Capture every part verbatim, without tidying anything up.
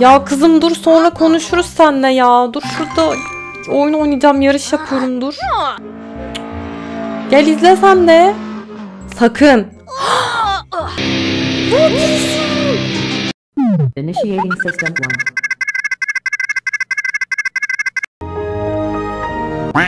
Ya kızım dur, sonra konuşuruz seninle ya. Dur şurada oyun oynayacağım, yarış yapıyorum, dur. Gel izle sen de. Sakın. Initiating system one.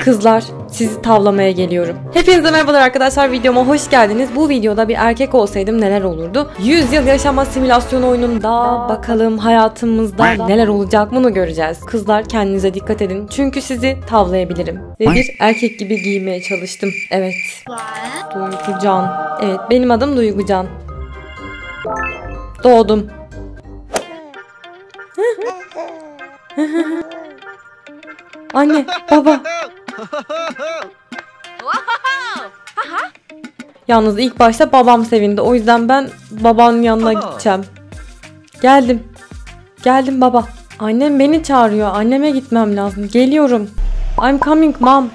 Kızlar, sizi tavlamaya geliyorum. Hepinize merhabalar arkadaşlar, videoma hoş geldiniz. Bu videoda bir erkek olsaydım neler olurdu? yüz yıl yaşama simülasyon oyununda bakalım hayatımızda neler olacak, bunu göreceğiz. Kızlar, kendinize dikkat edin çünkü sizi tavlayabilirim. Ve bir erkek gibi giymeye çalıştım. Evet. Duygucan. Evet, benim adım Duygucan. Doğdum. Anne, baba. Yalnız ilk başta babam sevindi. O yüzden ben babanın yanına gideceğim. Geldim. Geldim baba. Annem beni çağırıyor. Anneme gitmem lazım. Geliyorum. I'm coming mom.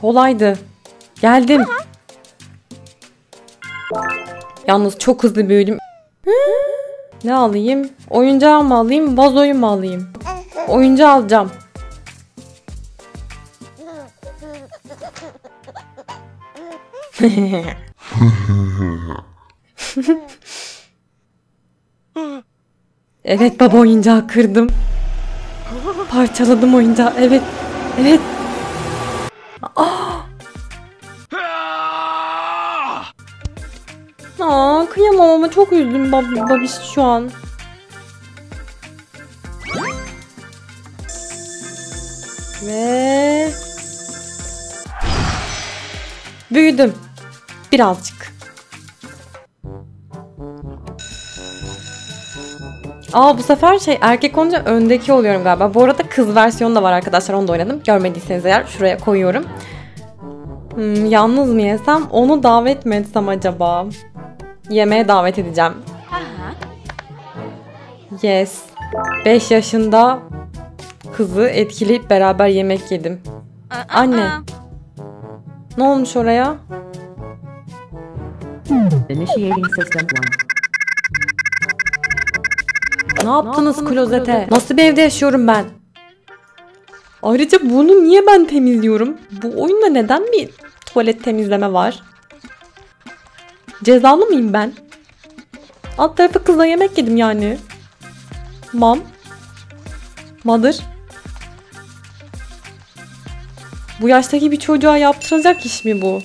Kolaydı. Geldim. Yalnız çok hızlı büyüdüm. Ne alayım? Oyuncağı mı alayım? Vazoyu mu alayım? Oyuncağı alacağım. Evet baba, oyuncağı kırdım. Parçaladım oyuncağı. Evet. Evet. Ah. Aa, kıyamam ama çok üzüldüm bab babiş şu an. Ve büyüdüm. Birazcık. Aa, bu sefer şey erkek olunca öndeki oluyorum galiba. Bu arada kız versiyonu da var arkadaşlar, onu da oynadım. Görmediyseniz eğer şuraya koyuyorum. Hmm, yalnız mı yesem? Onu davet mi etsem acaba? Yemeğe davet edeceğim. Yes. beş yaşında kızı etkileyip beraber yemek yedim. Anne. Ne olmuş oraya? Ne yaptınız klozete? Nasıl bir evde yaşıyorum ben? Ayrıca bunu niye ben temizliyorum? Bu oyunda neden bir tuvalet temizleme var? Cezalı mıyım ben? Alt tarafı kızla yemek yedim yani. Mom. Mother. Bu yaştaki bir çocuğa yaptırılacak iş mi bu?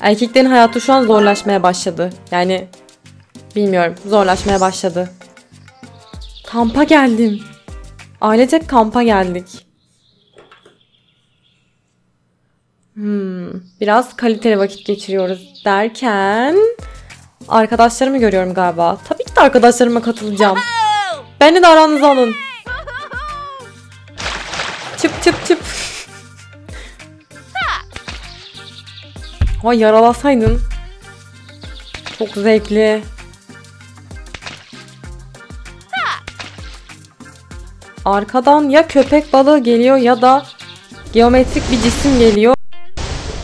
Erkeklerin hayatı şu an zorlaşmaya başladı. Yani bilmiyorum, zorlaşmaya başladı. Kampa geldim. Ailecek kampa geldik. Hmm, biraz kaliteli vakit geçiriyoruz derken arkadaşlarımı görüyorum galiba. Tabii ki de arkadaşlarıma katılacağım. Beni de aranıza alın. Çıp çıp çıp. Vay, yaralasaydın. Çok zevkli. Arkadan ya köpek balığı geliyor ya da geometrik bir cisim geliyor.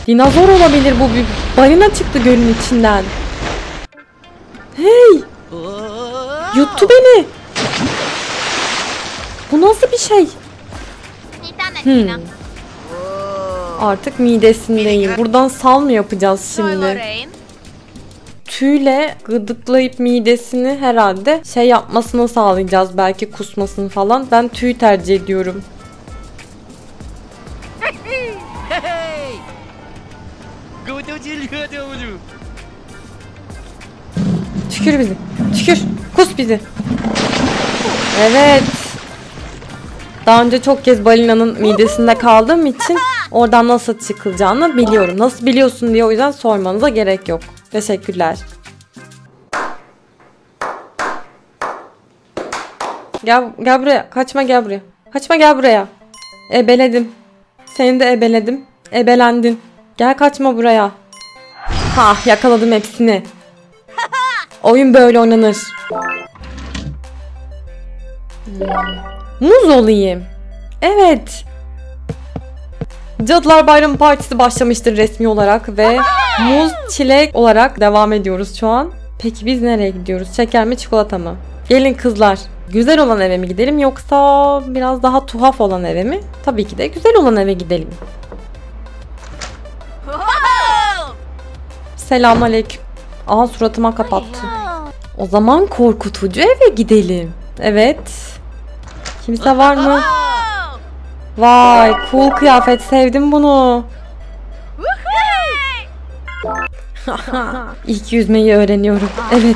Dinozor olabilir bu. Bir balina çıktı gölün içinden. Hey! Yuttu beni. Bu nasıl bir şey? Hmm. Artık midesindeyim. Buradan sal mı yapacağız şimdi? Tüyle gıdıklayıp midesini herhalde şey yapmasını sağlayacağız. Belki kusmasını falan. Ben tüy tercih ediyorum. Tükür bizi. Tükür. Kus bizi. Evet. Daha önce çok kez balinanın midesinde kaldığım için oradan nasıl çıkılacağını biliyorum. Nasıl biliyorsun diye o yüzden sormanıza gerek yok. Teşekkürler. Gel, gel buraya. Kaçma, gel buraya. Kaçma, gel buraya. Ebeledim. Seni de ebeledim. Ebelendin. Gel, kaçma buraya. Ha, yakaladım hepsini. Oyun böyle oynanır. Hmm. Muz olayım. Evet. Cadılar Bayramı Partisi başlamıştır resmi olarak ve muz çilek olarak devam ediyoruz şu an. Peki biz nereye gidiyoruz? Şeker mi çikolata mı? Gelin kızlar. Güzel olan eve mi gidelim yoksa biraz daha tuhaf olan eve mi? Tabii ki de güzel olan eve gidelim. Selamünaleyküm. Aha suratıma kapattı. O zaman korkutucu eve gidelim. Evet. Kimse var mı? Vay, cool kıyafet, sevdim bunu. İlk yüzmeyi öğreniyorum. Evet.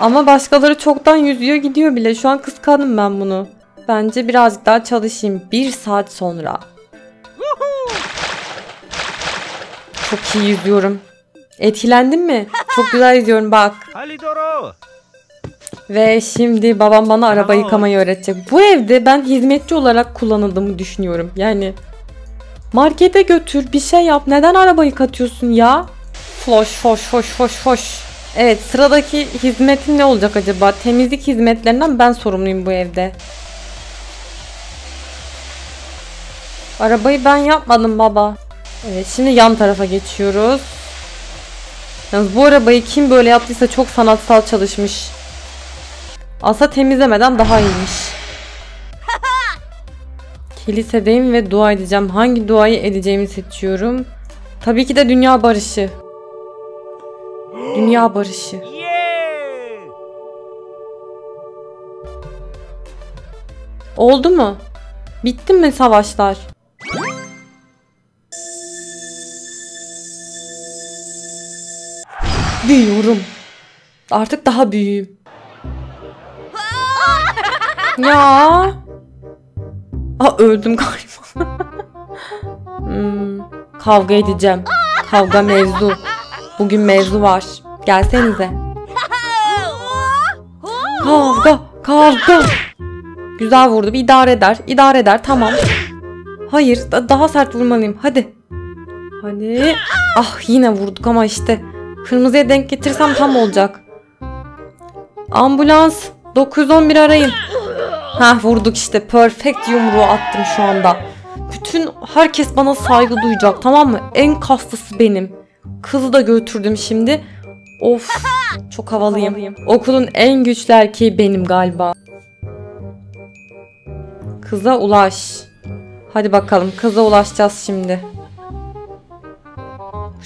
Ama başkaları çoktan yüzüyor gidiyor bile. Şu an kıskandım ben bunu. Bence birazcık daha çalışayım. Bir saat sonra. Çok iyi yüzüyorum. Etkilendin mi? Çok güzel yüzüyorum bak. Ve şimdi babam bana araba yıkamayı öğretecek. Bu evde ben hizmetçi olarak kullanıldığımı düşünüyorum. Yani markete götür, bir şey yap. Neden araba yıkatıyorsun ya? Hoş hoş hoş hoş hoş. Evet, sıradaki hizmetin ne olacak acaba? Temizlik hizmetlerinden ben sorumluyum bu evde. Arabayı ben yapmadım baba. Evet, şimdi yan tarafa geçiyoruz. Yalnız bu arabayı kim böyle yaptıysa çok sanatsal çalışmış. Asla temizlemeden daha iyiymiş. Kilisedeyim ve dua edeceğim. Hangi duayı edeceğimi seçiyorum. Tabii ki de dünya barışı. Dünya barışı. Oldu mu? Bitti mi savaşlar? Büyüyorum. Artık daha büyüğüm. Ya. Aa, öldüm galiba. hmm, kavga edeceğim. Kavga mevzu. Bugün mevzu var. Gelsenize. Kavga. Kavga. Güzel vurdu. Bir idare eder. İdare eder. Tamam. Hayır. Da daha sert vurmalıyım. Hadi. Hadi. Ah, yine vurduk ama işte. Kırmızıya denk getirsem tam olacak. Ambulans. dokuz on bir arayın. Heh, vurduk işte. Perfect yumruğu attım şu anda. Bütün herkes bana saygı duyacak. Tamam mı? En kaslısı benim. Kızı da götürdüm şimdi. Of, çok havalıyım. havalıyım. Okulun en güçlü erkeği benim galiba. Kıza ulaş. Hadi bakalım, kıza ulaşacağız şimdi.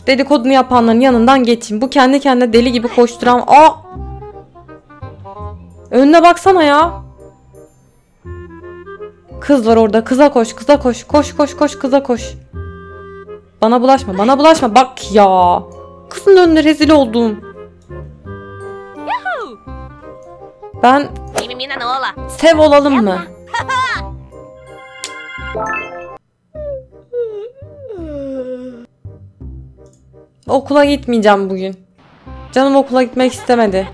Şu dedikodunu yapanların yanından geçeyim. Bu kendi kendine deli gibi koşturan... Aa! Önüne baksana ya. Kız var orada. Kıza koş, kıza koş. Koş, koş, koş, kıza koş. Bana bulaşma, bana bulaşma. Bak ya. Kızın önüne rezil oldum. Ben... Sev olalım mı? Okula gitmeyeceğim bugün. Canım okula gitmek istemedi.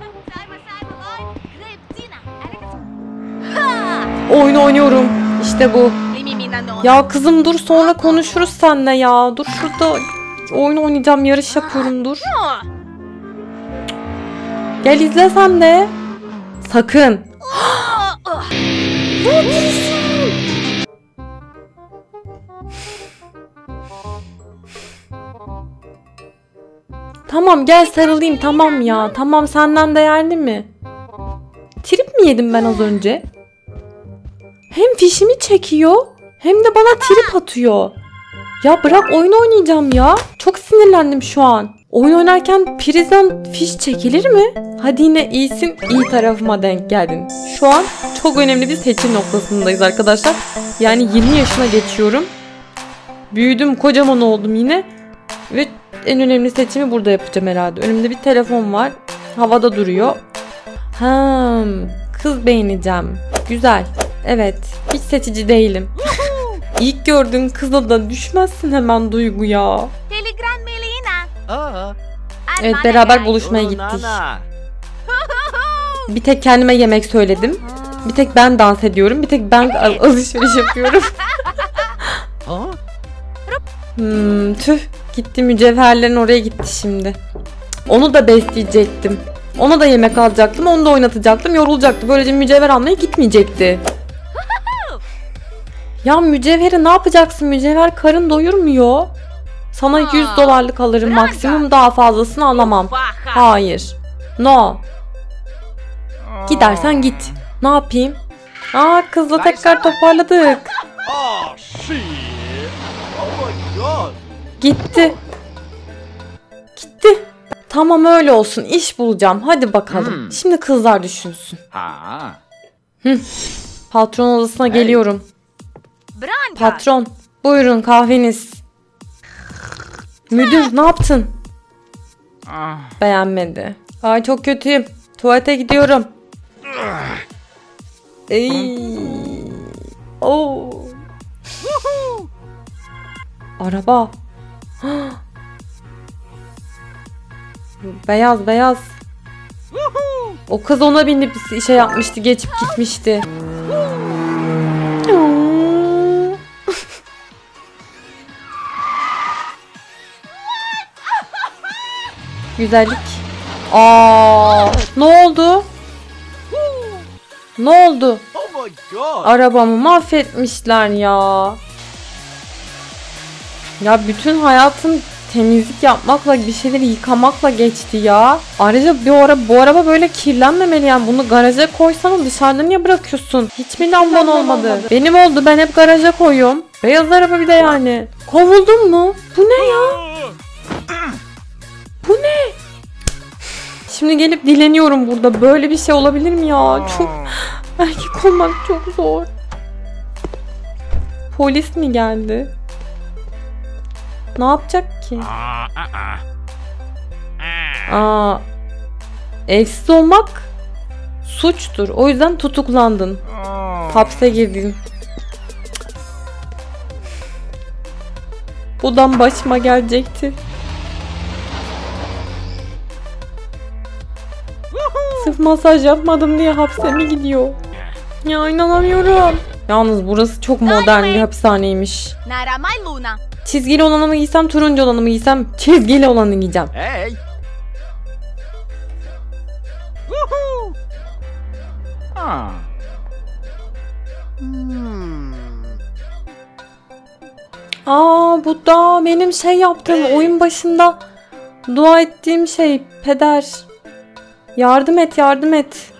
Oyun oynuyorum. İşte bu. Ya kızım dur, sonra konuşuruz seninle ya. Dur şurada oyun oynayacağım, yarış yapıyorum, dur. Gel izle sen de. Sakın. Tamam gel sarılayım, tamam ya. Tamam, senden değerli mi? Trip mi yedim ben az önce? Hem fişimi çekiyor. Hem de bana trip atıyor. Ya bırak, oyun oynayacağım ya. Çok sinirlendim şu an. Oyun oynarken prizden fiş çekilir mi? Hadi yine iyisin, iyi tarafıma denk geldin. Şu an çok önemli bir seçim noktasındayız arkadaşlar. Yani yirmi yaşına geçiyorum. Büyüdüm, kocaman oldum yine. Ve en önemli seçimi burada yapacağım herhalde. Önümde bir telefon var. Havada duruyor. Ha, kız beğeneceğim. Güzel. Evet. Hiç seçici değilim. İlk gördüğün kızla da düşmezsin hemen Duygu ya. Evet, beraber buluşmaya gittik. Bir tek kendime yemek söyledim. Bir tek ben dans ediyorum. Bir tek ben alışveriş yapıyorum. hmm, tüh. Gitti, mücevherlerin oraya gitti şimdi. Onu da besleyecektim. Ona da yemek alacaktım. Onu da oynatacaktım. Yorulacaktı. Böylece mücevher almaya gitmeyecekti. Ya mücevheri ne yapacaksın? Mücevher karın doyurmuyor. Sana yüz dolarlık alırım maksimum, daha fazlasını alamam. Hayır. No. Gidersen git. Ne yapayım? Aa, kızla tekrar toparladık. Gitti. Gitti. Tamam, öyle olsun. İş bulacağım. Hadi bakalım. Hmm. Şimdi kızlar düşünsün. Ha. Hı. Patron odasına hey. Geliyorum. Branda. Patron, buyurun kahveniz. Müdür, ne yaptın? Ah. Beğenmedi. Ay, çok kötüyüm. Tuvalete gidiyorum. Ey. Oh. Araba. Beyaz beyaz. O kız ona binip bir şey yapmıştı, geçip gitmişti. Güzellik. Aa, ne oldu? Ne oldu? Arabamı mahvetmişler ya. Ya bütün hayatım temizlik yapmakla, bir şeyleri yıkamakla geçti ya. Ayrıca bir ara, bu araba böyle kirlenmemeli yani. Bunu garaja koysana, dışarıda niye bırakıyorsun? Hiç mi lamban olmadı? olmadı? Benim oldu, ben hep garaja koyuyorum. Beyaz araba bir de yani. Kovuldun mu? Bu ne ya? Bu ne? Şimdi gelip dileniyorum burada. Böyle bir şey olabilir mi ya? Çok... Erkek olmak çok zor. Polis mi geldi? Ne yapacak ki? Aa, evsiz olmak suçtur. O yüzden tutuklandın. Hapse girdin. Budan başıma gelecekti. Sırf masaj yapmadım diye hapse mi gidiyor? Ya, inanamıyorum. Yalnız burası çok modern bir hapishaneymiş. Çizgili olanı mı giysem, turuncu olanı mı giysem? Çizgili olanı giyeceğim. Hey. Aa, bu da benim şey yaptığım, hey. Oyun başında dua ettiğim şey. Peder, yardım et, yardım et.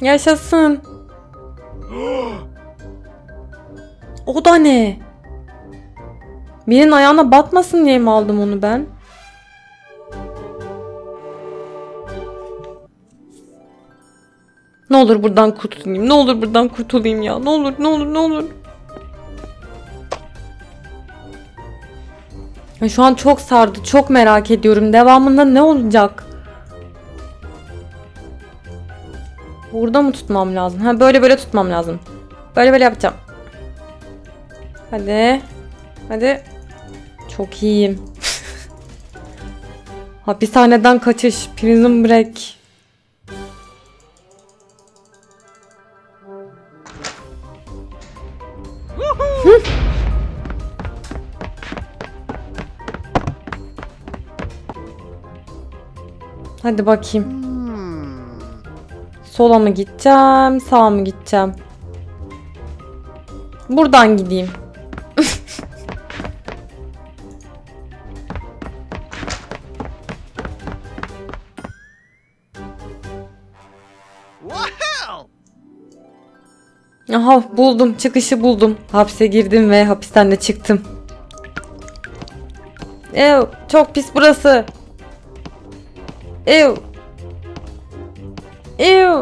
Yaşasın. O da ne? Birinin ayağına batmasın diye mi aldım onu ben? Ne olur buradan kurtulayım. Ne olur buradan kurtulayım ya. Ne olur, ne olur, ne olur. Şu an çok sardı. Çok merak ediyorum. Devamında ne olacak? Burada mı tutmam lazım? Ha, böyle böyle tutmam lazım. Böyle böyle yapacağım. Hadi. Hadi. Çok iyiyim. Hapishaneden kaçış. Prison break. Hadi bakayım. Sola mı gideceğim, sağa mı gideceğim? Buradan gideyim. Aha, buldum, çıkışı buldum. Hapse girdim ve hapishanede çıktım. Ev, çok pis burası. Ev. Ew.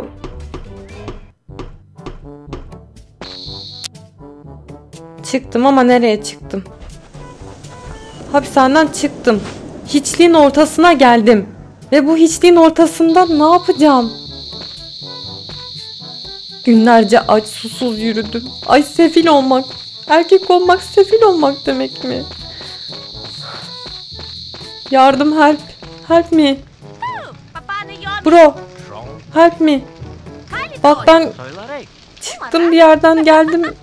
Çıktım ama nereye çıktım? Hapishaneden çıktım. Hiçliğin ortasına geldim. Ve bu hiçliğin ortasında ne yapacağım? Günlerce aç susuz yürüdüm. Ay, sefil olmak. Erkek olmak sefil olmak demek mi? Yardım, help. Help me. Bro. Help me. Bak, ben çıktım bir yerden, geldim.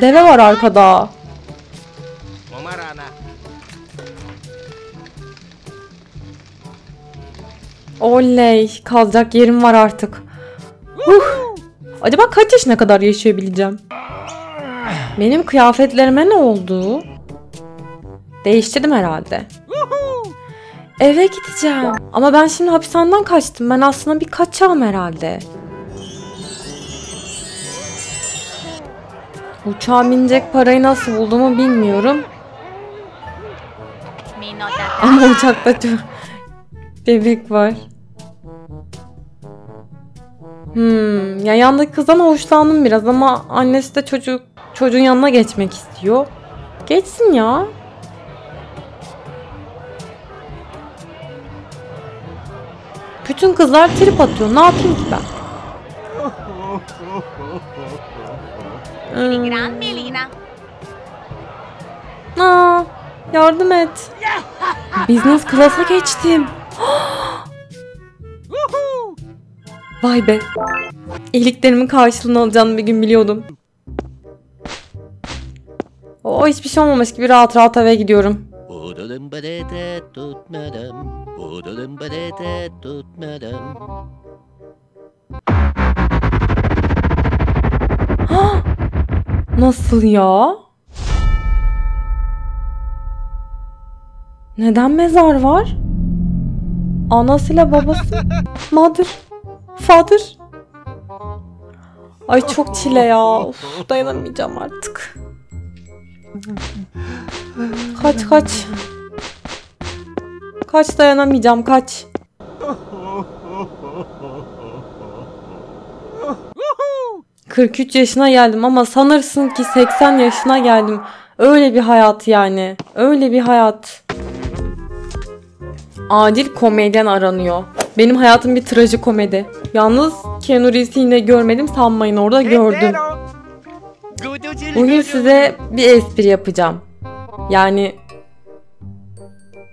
Deve var arkada. Oley, kalacak yerim var artık. Uh, acaba kaç yaşına kadar yaşayabileceğim? Benim kıyafetlerime ne oldu? Değiştirdim herhalde. Eve gideceğim. Ama ben şimdi hapishaneden kaçtım. Ben aslında bir kaçağım herhalde. Uçağa binecek parayı nasıl bulduğumu bilmiyorum. Ama uçakta çok bebek var. Hmm, ya yandaki kızdan hoşlandım biraz ama annesi de çocuk çocuğun yanına geçmek istiyor. Geçsin ya. Bütün kızlar trip atıyor. Ne yapayım ki ben? Hmm. Aa, yardım et. Business class'a geçtim. Vay be. İyiliklerimin karşılığını alacağını bir gün biliyordum. O hiçbir şey olmamış gibi rahat rahat eve gidiyorum. Nasıl ya? Neden mezar var? Anasıyla babası. Mother. Father. Ay çok çile ya. Of, dayanamayacağım artık. Kaç kaç. Kaç dayanamayacağım kaç. kırk üç yaşına geldim ama sanırsın ki seksen yaşına geldim. Öyle bir hayat yani. Öyle bir hayat. Acil komedyen aranıyor. Benim hayatım bir trajikomedi. Yalnız Keanu Reeves'i yine görmedim sanmayın, orada gördüm. Bugün size bir espri yapacağım. Yani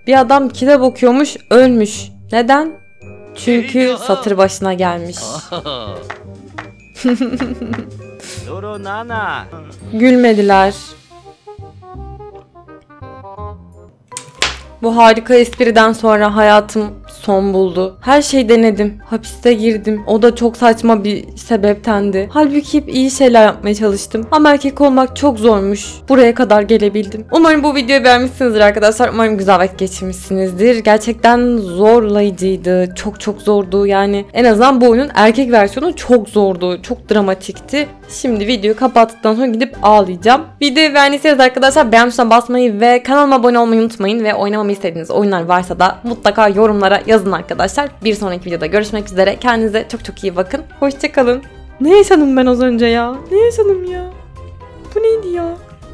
bir adam kitap okuyormuş, ölmüş. Neden? Çünkü satır başına gelmiş. Gülmediler. Bu harika espriden sonra hayatım son buldu. Her şey denedim. Hapiste girdim. O da çok saçma bir sebeptendi. Halbuki hep iyi şeyler yapmaya çalıştım. Ama erkek olmak çok zormuş. Buraya kadar gelebildim. Umarım bu videoyu beğenmişsinizdir arkadaşlar. Umarım güzel vakit geçirmişsinizdir. Gerçekten zorlayıcıydı. Çok çok zordu yani. En azından bu oyunun erkek versiyonu çok zordu. Çok dramatikti. Şimdi videoyu kapattıktan sonra gidip ağlayacağım. Videoyu beğendiyseniz arkadaşlar beğen tuşuna basmayı ve kanalıma abone olmayı unutmayın. Ve oynamamı istediğiniz oyunlar varsa da mutlaka yorumlara yazın arkadaşlar. Bir sonraki videoda görüşmek üzere. Kendinize çok çok iyi bakın. Hoşçakalın. Ne yaşadım ben az önce ya? Ne yaşadım ya? Bu neydi ya?